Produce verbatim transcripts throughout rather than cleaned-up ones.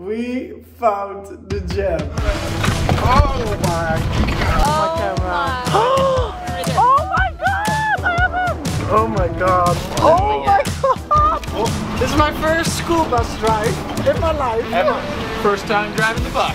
We found the gem. Oh my god. Oh my god. Oh my god. I have him. Oh my god. Oh my god. Oh, this is my first school bus drive in my life. Ever. First time driving the bus.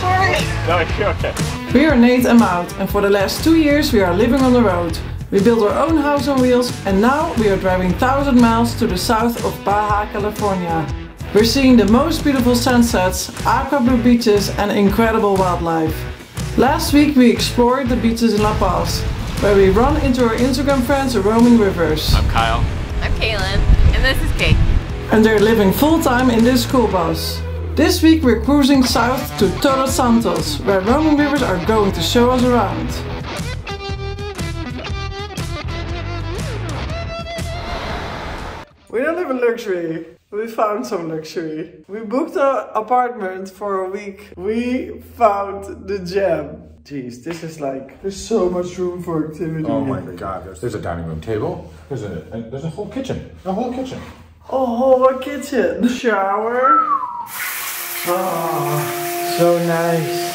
Sorry. No, you're okay. We are Nate and Maud, and for the last two years we are living on the road. We built our own house on wheels, and now we are driving one thousand miles to the south of Baja California. We're seeing the most beautiful sunsets, aqua blue beaches, and incredible wildlife. Last week we explored the beaches in La Paz, where we run into our Instagram friends at Roaming Rivers. I'm Kyle. I'm Kalen. And this is Kate. And they're living full-time in this school bus. This week we're cruising south to Todos Santos, where Roaming Rivers are going to show us around. We don't live in luxury. We found some luxury. We booked an apartment for a week. We found the gem. Jeez, this is like, there's so much room for activity. Oh my god, there's, there's a dining room table. There's a, a there's a whole kitchen. A whole kitchen. A whole kitchen. Shower. Oh, so nice.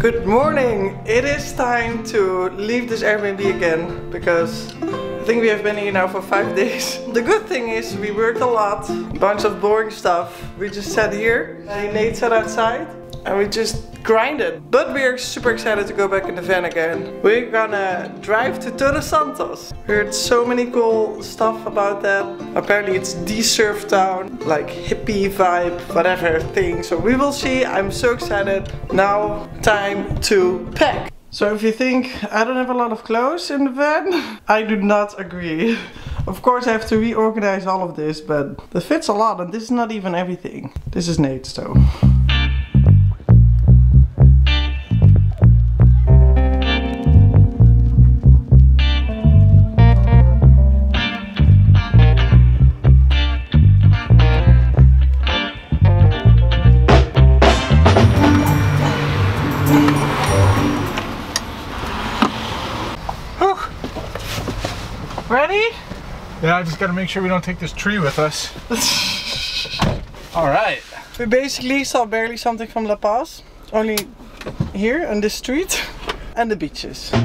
Good morning! It is time to leave this Airbnb again because I think we have been here now for five days. The good thing is we worked a lot, a bunch of boring stuff. We just sat here, Nate sat outside, and we just grinded. But we are super excited to go back in the van again. We're gonna drive to Todos Santos. Heard so many cool stuff about that. Apparently it's the surf town, like hippie vibe, whatever thing. So we will see. I'm so excited. Now time to pack. So if you think I don't have a lot of clothes in the van, I do not agree. Of course I have to reorganize all of this, but it fits a lot and this is not even everything. This is Nate's though. Ready? Yeah, I just gotta make sure we don't take this tree with us. All right. We basically saw barely something from La Paz, only here on this street and the beaches. The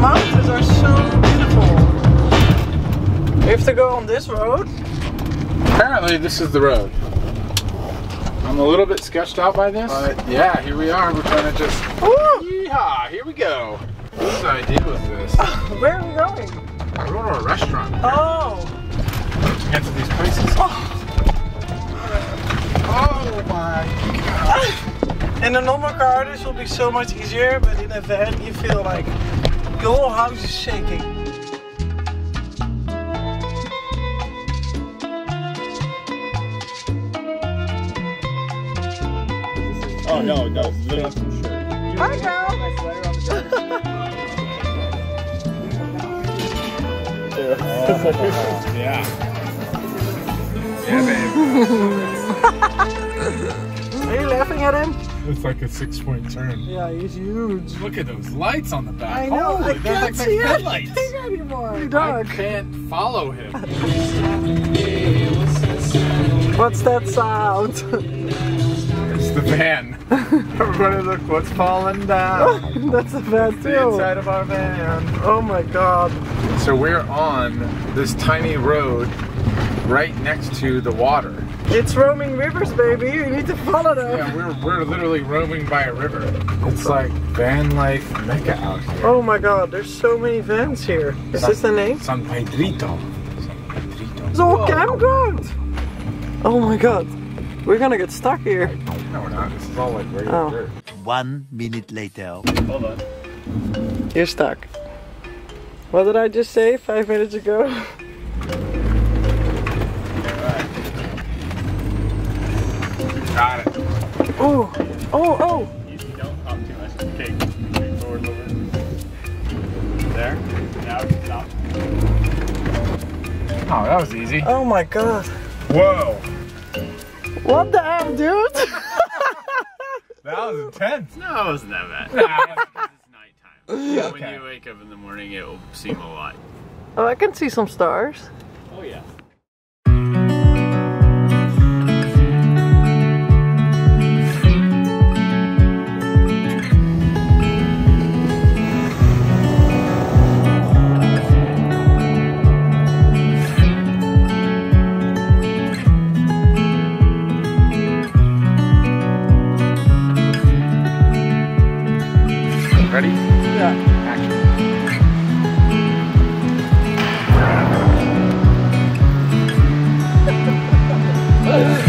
mountains are so beautiful. We have to go on this road. Apparently this is the road. I'm a little bit sketched out by this, but yeah, here we are. We're trying to just, ooh, yeehaw, here we go. What's the idea with this? Where are we going? We're going to a restaurant. Here. Oh. We get to these places. Oh, oh my god. In a normal car, this will be so much easier, but in a van, you feel like your whole house is shaking. Oh no, no, it's lit up some shirt. Hi, girl! Yeah. Yeah, babe. Are you laughing at him? It's like a six-point turn. Yeah, he's huge. Look at those lights on the back. I know, holy, I can't like see headlights anymore. You're dark. I can't follow him. What's that sound? The van. Everybody look what's falling down. That's a van too. The inside of our van. Oh my god. So we're on this tiny road right next to the water. It's Roaming Rivers, baby. You need to follow them. Yeah, we're, we're literally roaming by a river. It's like van life mecca out here. Oh my god, there's so many vans here. Is San, this the name? San Pedrito. San Pedrito. It's all campground. Oh my god. We're gonna get stuck here. No, we're not. This is all like regular oh. dirt. One minute later. Hold on. You're stuck. What did I just say five minutes ago? All right. Got it. Oh, oh, oh. You, you don't pop too much. Okay, move forward a little bit. There. Now stop. Oh, that was easy. Oh my god. Whoa. What the heck, dude? That was intense. No, it wasn't that bad. Nah, it's nighttime. Okay. When you wake up in the morning, it will seem a lot. Oh, I can see some stars. Oh yeah. Ready? Yeah. Action. Let's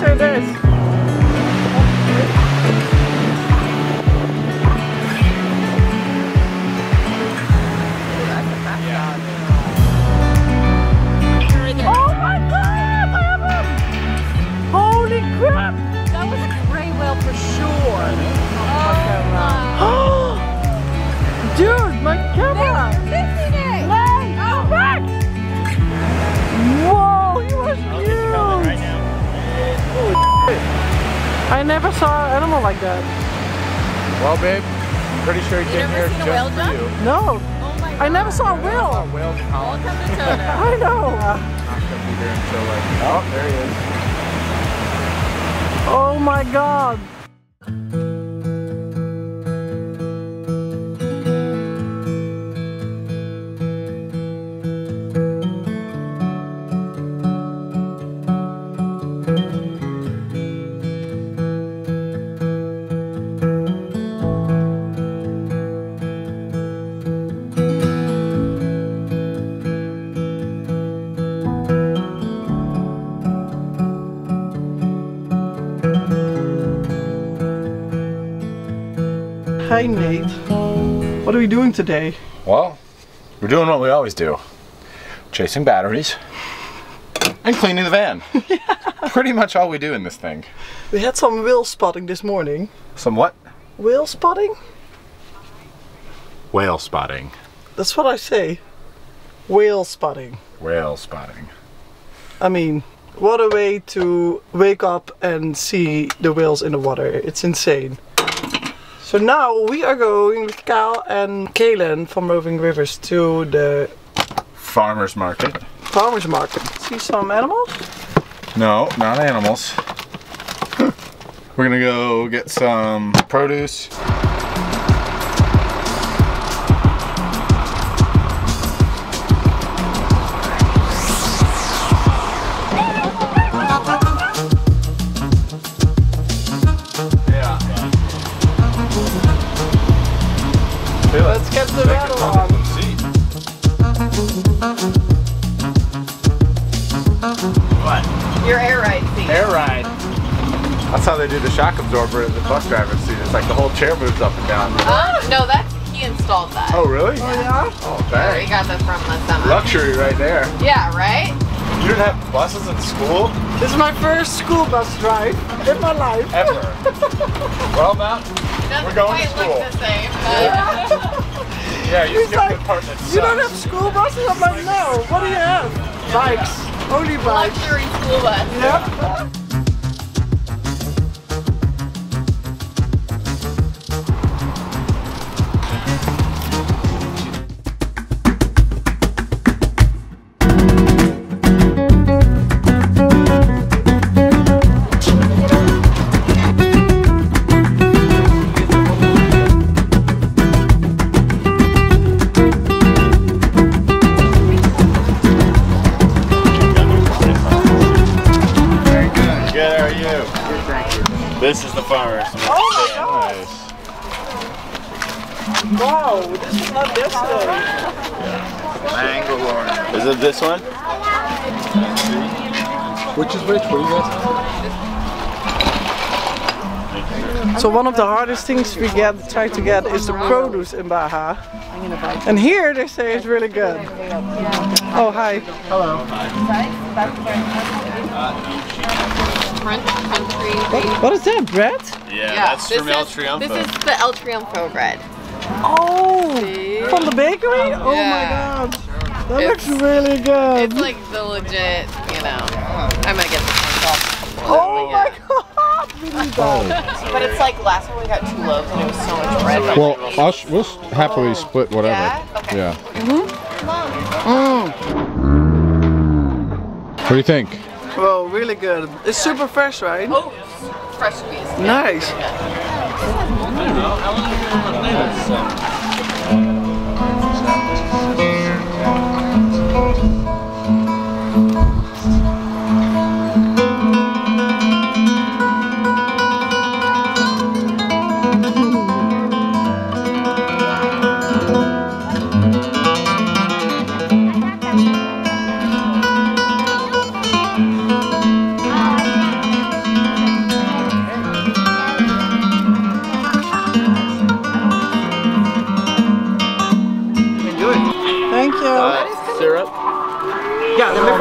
do this. I never saw an animal like that. Well, babe, I'm pretty sure you came here just for you. No. Oh my God. I never saw a whale. I saw a whale colony. Welcome to Todos. I know. I'm not going to be here until like, oh, there he is. Oh my God. Hi Nate, what are we doing today? Well, we're doing what we always do. Chasing batteries and cleaning the van. Yeah. Pretty much all we do in this thing. We had some whale spotting this morning. Some what? Whale spotting? Whale spotting. That's what I say. Whale spotting. Whale spotting. I mean, what a way to wake up and see the whales in the water. It's insane. So now we are going with Kyle and Kalen from Roaming Rivers to the farmer's market. Farmer's market. See some animals? No, not animals. We're gonna go get some produce. Let's get the rattle on. What? Your air ride seat. Air ride. That's how they do the shock absorber in the bus driver's seat. It's like the whole chair moves up and down. Uh, no, that's, he installed that. Oh, really? Oh, yeah? Oh, dang. We got that from the summer. Luxury right there. Yeah, right? You didn't have buses in school? This is my first school bus drive in my life. Ever. Well, now, we're going to school. Doesn't quite look the same, but... Yeah. Yeah, you He's like, you don't have school buses? I'm like, no, what do you have? Yeah, bikes, yeah. Only bikes. Luxury school bus. This is the farmer's market. Oh my gosh! Nice. Wow, this is not this one. Yeah. Is it this one? Which is which? What do you guys have? So one of the hardest things we get, try to get is the produce in Baja. And here they say it's really good. Oh hi. Hello. Hi. French country. What, what is that bread? Yeah, yeah that's from El Triunfo. This is the El Triunfo bread. Oh, see? From the bakery? Oh yeah. My god, that it's, looks really good. It's like the legit, you know. I might get this one off. Oh my god. Oh. But it's like last time we got two loaves and it was so much bread. Well, like us, we'll happily split whatever. Yeah? Okay. Yeah. Mm-hmm. Mm. What do you think? Well, really good. It's super fresh, right? Oh, fresh squeezed. Nice.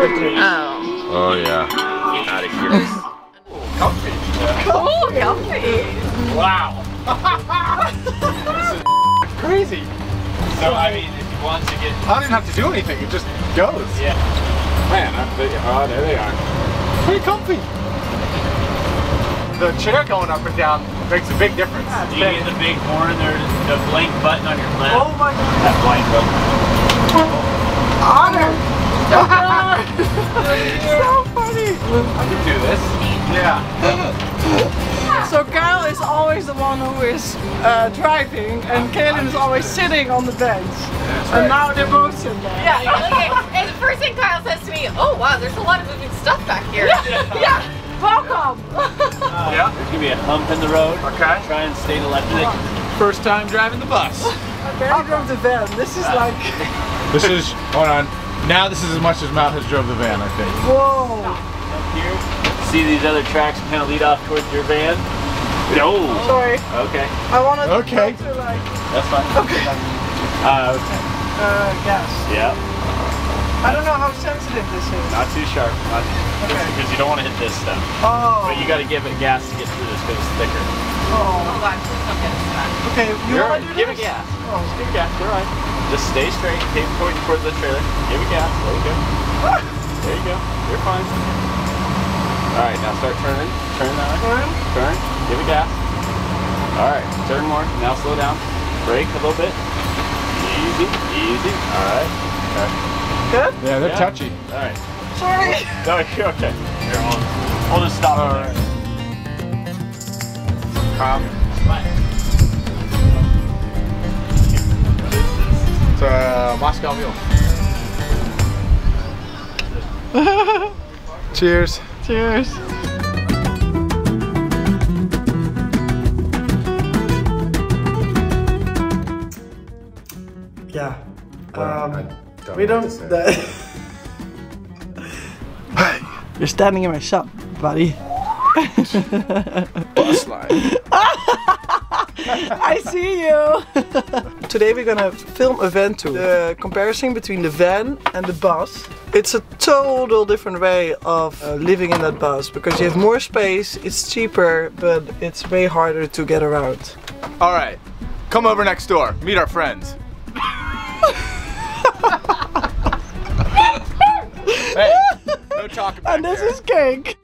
Oh yeah. Get out of here. Comfy. Oh, comfy. Wow. This is crazy. So I mean, if you want to get, I don't even have to do anything. It just goes. Yeah. Man, they, oh, there they are. Pretty comfy. The chair going up and down makes a big difference. Yeah, do you get the big horn or the blank button on your lap? Oh my god. That blank button. Honor. So funny! I can do this. Yeah. So Kyle is always the one who is uh, driving, and Kalen is always sitting on the bench. Right. And now they're both sitting there. Yeah. Okay. And the first thing Kyle says to me, "Oh wow, there's a lot of moving stuff back here." Yeah. Yeah. Welcome. Uh, yeah. There's gonna be a hump in the road. Okay. Try and stay electric. First time driving the bus. Okay. I drove the van. This is uh, like. This is. Hold on. Now this is as much as Maud has drove the van, I think. Whoa! Up here, see these other tracks kind of lead off towards your van? No! Sorry. Okay. I wanted okay. to go to like... That's fine. Okay. Uh, okay. Uh, gas. Yeah. I don't know how sensitive this is. Not too sharp. Not too okay. Because you don't want to hit this stuff. Oh. But you got to give it gas to get through this because it's thicker. Oh. Hold on, please don't get it back. Okay, you want to do give this? Give it gas. Oh. Just give it gas, you're right. Just stay straight, keep pointing towards the trailer, give it gas, there you go. There you go, you're fine. Alright, now start turning, turn that way, turn. turn, give it gas. Alright, turn more, now slow down, brake a little bit. Easy, easy, alright. Okay. Good? Yeah, they're yeah. touchy. Alright. Sorry! No, you're okay. Here, we'll, we'll just stop over right. there. Calm. Bye. It's a Moscow Mule. Cheers. Cheers. Yeah. Well, um, don't we don't... Hey! You're standing in my shop, buddy. Bus line. I see you! Today we're gonna film a van tour. The comparison between the van and the bus. It's a total different way of uh, living in that bus because you have more space, it's cheaper, but it's way harder to get around. Alright, come over next door, meet our friends. Hey, no talk about And this her. Is cake.